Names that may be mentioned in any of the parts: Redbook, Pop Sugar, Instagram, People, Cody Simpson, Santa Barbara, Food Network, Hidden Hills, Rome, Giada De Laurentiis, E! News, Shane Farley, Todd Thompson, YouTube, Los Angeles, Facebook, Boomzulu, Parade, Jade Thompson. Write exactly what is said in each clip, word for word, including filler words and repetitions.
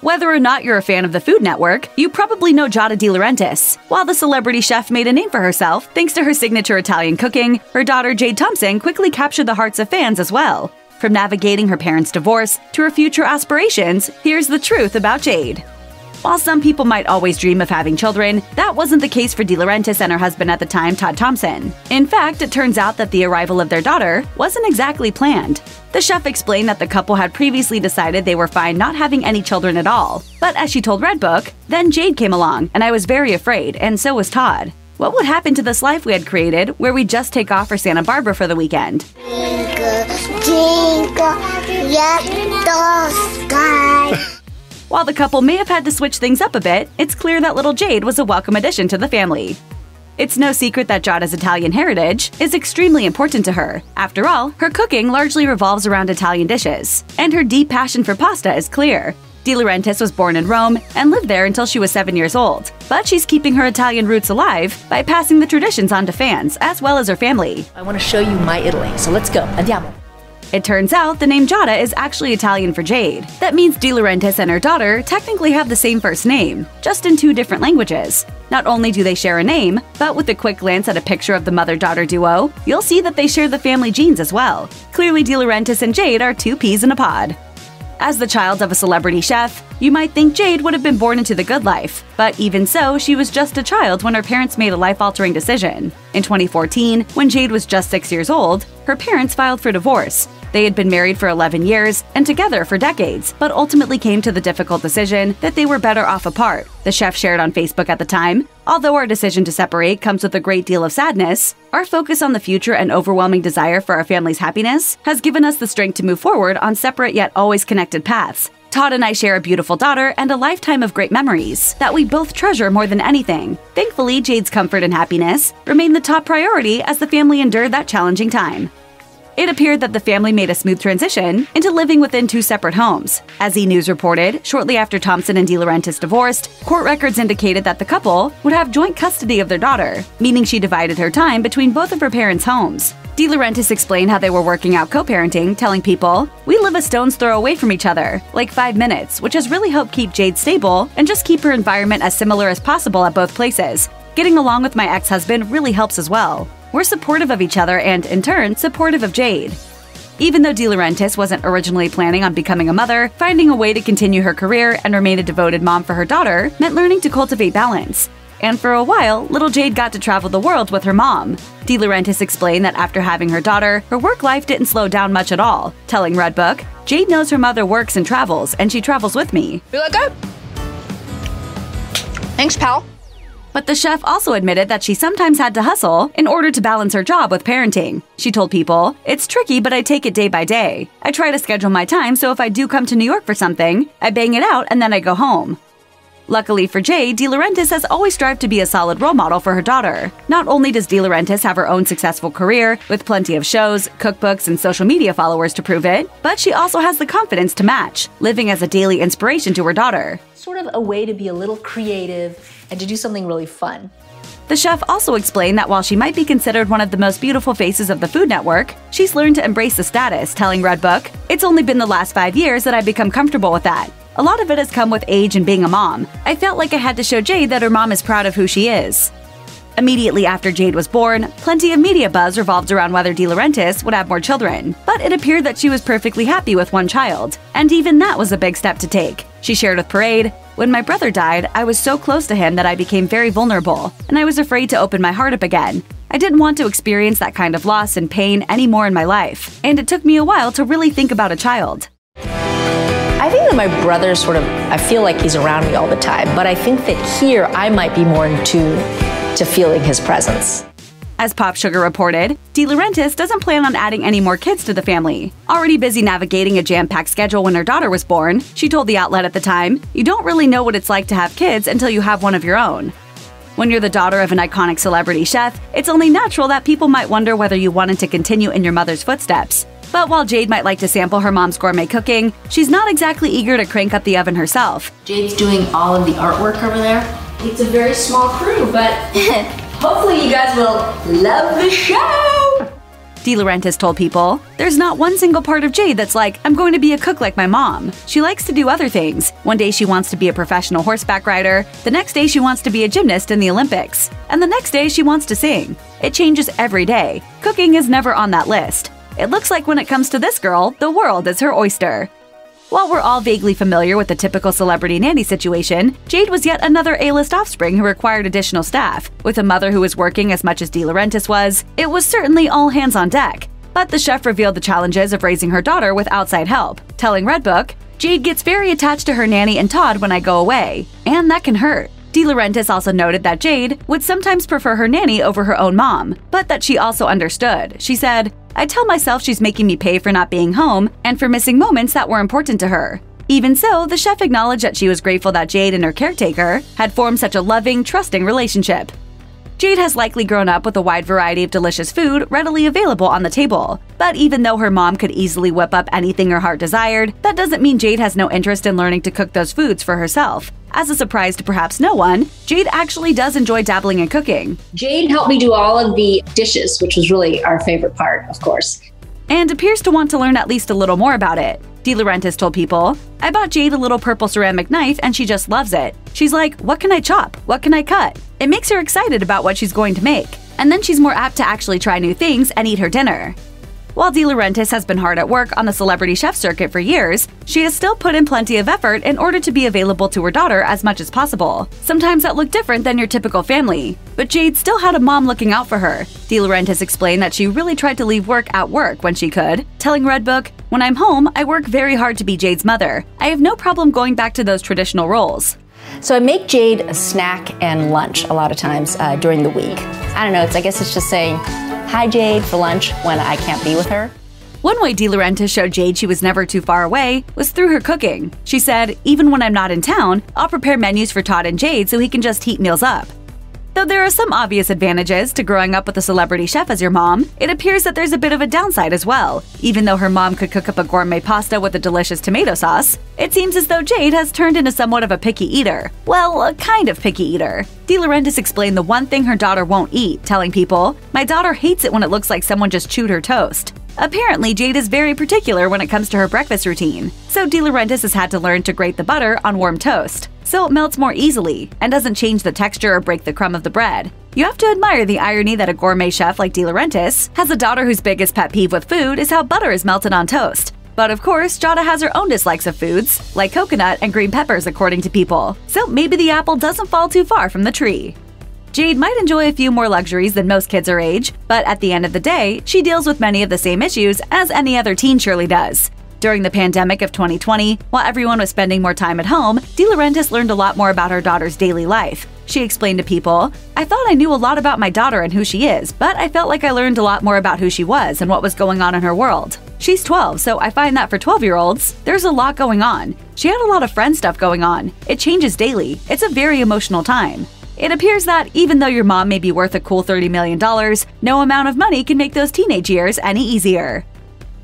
Whether or not you're a fan of the Food Network, you probably know Giada De Laurentiis. While the celebrity chef made a name for herself thanks to her signature Italian cooking, her daughter Jade Thompson quickly captured the hearts of fans as well. From navigating her parents' divorce to her future aspirations, here's the truth about Jade. While some people might always dream of having children, that wasn't the case for De Laurentiis and her husband at the time, Todd Thompson. In fact, it turns out that the arrival of their daughter wasn't exactly planned. The chef explained that the couple had previously decided they were fine not having any children at all. But as she told Redbook, "Then Jade came along, and I was very afraid, and so was Todd. What would happen to this life we had created where we just take off for Santa Barbara for the weekend?" While the couple may have had to switch things up a bit, it's clear that little Jade was a welcome addition to the family. It's no secret that Giada's Italian heritage is extremely important to her. After all, her cooking largely revolves around Italian dishes, and her deep passion for pasta is clear. De Laurentiis was born in Rome and lived there until she was seven years old, but she's keeping her Italian roots alive by passing the traditions on to fans as well as her family. "I want to show you my Italy, so let's go. Andiamo." It turns out the name Giada is actually Italian for Jade. That means De Laurentiis and her daughter technically have the same first name, just in two different languages. Not only do they share a name, but with a quick glance at a picture of the mother-daughter duo, you'll see that they share the family genes as well. Clearly, De Laurentiis and Jade are two peas in a pod. As the child of a celebrity chef, you might think Jade would have been born into the good life, but even so, she was just a child when her parents made a life-altering decision. In twenty fourteen, when Jade was just six years old, her parents filed for divorce. They had been married for eleven years and together for decades, but ultimately came to the difficult decision that they were better off apart. The chef shared on Facebook at the time, "Although our decision to separate comes with a great deal of sadness, our focus on the future and overwhelming desire for our family's happiness has given us the strength to move forward on separate yet always connected paths. Todd and I share a beautiful daughter and a lifetime of great memories that we both treasure more than anything." Thankfully, Jade's comfort and happiness remained the top priority as the family endured that challenging time. It appeared that the family made a smooth transition into living within two separate homes. As E! News reported, shortly after Thompson and De Laurentiis divorced, court records indicated that the couple would have joint custody of their daughter, meaning she divided her time between both of her parents' homes. De Laurentiis explained how they were working out co-parenting, telling People, "We live a stone's throw away from each other, like five minutes, which has really helped keep Jade stable and just keep her environment as similar as possible at both places. Getting along with my ex-husband really helps as well. We're supportive of each other and, in turn, supportive of Jade." Even though De Laurentiis wasn't originally planning on becoming a mother, finding a way to continue her career and remain a devoted mom for her daughter meant learning to cultivate balance. And for a while, little Jade got to travel the world with her mom. De Laurentiis explained that after having her daughter, her work life didn't slow down much at all, telling Redbook, "Jade knows her mother works and travels, and she travels with me. We let go. Thanks, pal." But the chef also admitted that she sometimes had to hustle in order to balance her job with parenting. She told People, "It's tricky, but I take it day by day. I try to schedule my time, so if I do come to New York for something, I bang it out and then I go home." Luckily for Jade, De Laurentiis has always strived to be a solid role model for her daughter. Not only does De Laurentiis have her own successful career, with plenty of shows, cookbooks, and social media followers to prove it, but she also has the confidence to match, living as a daily inspiration to her daughter. "Sort of a way to be a little creative and to do something really fun." The chef also explained that while she might be considered one of the most beautiful faces of the Food Network, she's learned to embrace the status, telling Redbook, "It's only been the last five years that I've become comfortable with that. A lot of it has come with age and being a mom. I felt like I had to show Jade that her mom is proud of who she is." Immediately after Jade was born, plenty of media buzz revolved around whether De Laurentiis would have more children. But it appeared that she was perfectly happy with one child, and even that was a big step to take. She shared with Parade, "When my brother died, I was so close to him that I became very vulnerable, and I was afraid to open my heart up again. I didn't want to experience that kind of loss and pain anymore in my life, and it took me a while to really think about a child." "I think that my brother sort of, I feel like he's around me all the time, but I think that here I might be more in tune to feeling his presence." As Pop Sugar reported, De Laurentiis doesn't plan on adding any more kids to the family. Already busy navigating a jam-packed schedule when her daughter was born, she told the outlet at the time, "You don't really know what it's like to have kids until you have one of your own. When you're the daughter of an iconic celebrity chef, it's only natural that people might wonder whether you wanted to continue in your mother's footsteps." But while Jade might like to sample her mom's gourmet cooking, she's not exactly eager to crank up the oven herself. "Jade's doing all of the artwork over there. It's a very small crew, but hopefully you guys will love the show." De Laurentiis told People, "There's not one single part of Jade that's like, I'm going to be a cook like my mom. She likes to do other things. One day she wants to be a professional horseback rider, the next day she wants to be a gymnast in the Olympics, and the next day she wants to sing. It changes every day. Cooking is never on that list. It looks like when it comes to this girl, the world is her oyster." While we're all vaguely familiar with the typical celebrity nanny situation, Jade was yet another A-list offspring who required additional staff. With a mother who was working as much as De Laurentiis was, it was certainly all hands on deck. But the chef revealed the challenges of raising her daughter with outside help, telling Redbook, "Jade gets very attached to her nanny and Todd when I go away, and that can hurt." De Laurentiis also noted that Jade would sometimes prefer her nanny over her own mom, but that she also understood. She said, "I tell myself she's making me pay for not being home and for missing moments that were important to her." Even so, the chef acknowledged that she was grateful that Jade and her caretaker had formed such a loving, trusting relationship. Jade has likely grown up with a wide variety of delicious food readily available on the table. But even though her mom could easily whip up anything her heart desired, that doesn't mean Jade has no interest in learning to cook those foods for herself. As a surprise to perhaps no one, Jade actually does enjoy dabbling in cooking. Jade helped me do all of the dishes, which was really our favorite part, of course, and appears to want to learn at least a little more about it. De Laurentiis told People, "I bought Jade a little purple ceramic knife and she just loves it. She's like, what can I chop? What can I cut? It makes her excited about what she's going to make. And then she's more apt to actually try new things and eat her dinner." While De Laurentiis has been hard at work on the celebrity chef circuit for years, she has still put in plenty of effort in order to be available to her daughter as much as possible. Sometimes that looked different than your typical family, but Jade still had a mom looking out for her. De Laurentiis explained that she really tried to leave work at work when she could, telling Redbook, "When I'm home, I work very hard to be Jade's mother. I have no problem going back to those traditional roles." So I make Jade a snack and lunch a lot of times uh, during the week. I don't know, it's, I guess it's just saying, "Hi, Jade," for lunch when I can't be with her. One way De Laurentiis showed Jade she was never too far away was through her cooking. She said, "Even when I'm not in town, I'll prepare menus for Todd and Jade so he can just heat meals up." Though there are some obvious advantages to growing up with a celebrity chef as your mom, it appears that there's a bit of a downside as well. Even though her mom could cook up a gourmet pasta with a delicious tomato sauce, it seems as though Jade has turned into somewhat of a picky eater. Well, a kind of picky eater. De Laurentiis explained the one thing her daughter won't eat, telling People, "My daughter hates it when it looks like someone just chewed her toast." Apparently, Jade is very particular when it comes to her breakfast routine, so De Laurentiis has had to learn to grate the butter on warm toast, so it melts more easily and doesn't change the texture or break the crumb of the bread. You have to admire the irony that a gourmet chef like De Laurentiis has a daughter whose biggest pet peeve with food is how butter is melted on toast. But of course, Giada has her own dislikes of foods, like coconut and green peppers according to People, so maybe the apple doesn't fall too far from the tree. Jade might enjoy a few more luxuries than most kids her age, but at the end of the day, she deals with many of the same issues as any other teen surely does. During the pandemic of twenty twenty, while everyone was spending more time at home, De Laurentiis learned a lot more about her daughter's daily life. She explained to People, "I thought I knew a lot about my daughter and who she is, but I felt like I learned a lot more about who she was and what was going on in her world. She's twelve, so I find that for twelve-year-olds, there's a lot going on. She had a lot of friend stuff going on. It changes daily. It's a very emotional time." It appears that even though your mom may be worth a cool thirty million dollars, no amount of money can make those teenage years any easier.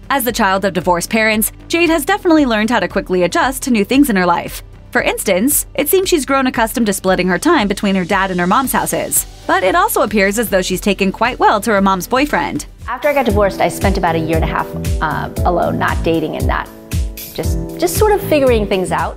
As the child of divorced parents, Jade has definitely learned how to quickly adjust to new things in her life. For instance, it seems she's grown accustomed to splitting her time between her dad and her mom's houses. But it also appears as though she's taken quite well to her mom's boyfriend. After I got divorced, I spent about a year and a half um, alone, not dating and not just, just sort of figuring things out.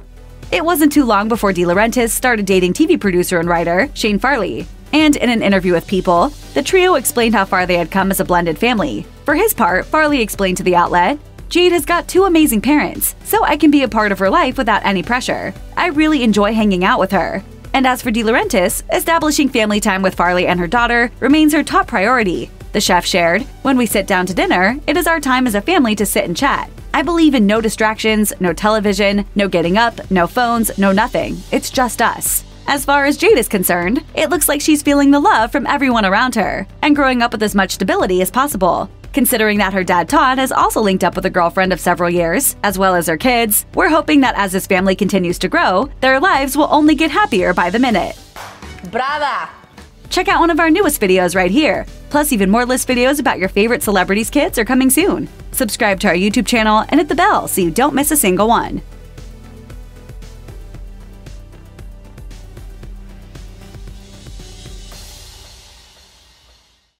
It wasn't too long before De Laurentiis started dating T V producer and writer Shane Farley. And in an interview with People, the trio explained how far they had come as a blended family. For his part, Farley explained to the outlet, "Jade has got two amazing parents, so I can be a part of her life without any pressure. I really enjoy hanging out with her." And as for De Laurentiis, establishing family time with Farley and her daughter remains her top priority. The chef shared, "When we sit down to dinner, it is our time as a family to sit and chat. I believe in no distractions, no television, no getting up, no phones, no nothing. It's just us." As far as Jade is concerned, it looks like she's feeling the love from everyone around her and growing up with as much stability as possible. Considering that her dad Todd has also linked up with a girlfriend of several years, as well as her kids, we're hoping that as this family continues to grow, their lives will only get happier by the minute. Brava! Check out one of our newest videos right here! Plus, even more list videos about your favorite celebrities' kids are coming soon. Subscribe to our YouTube channel and hit the bell so you don't miss a single one.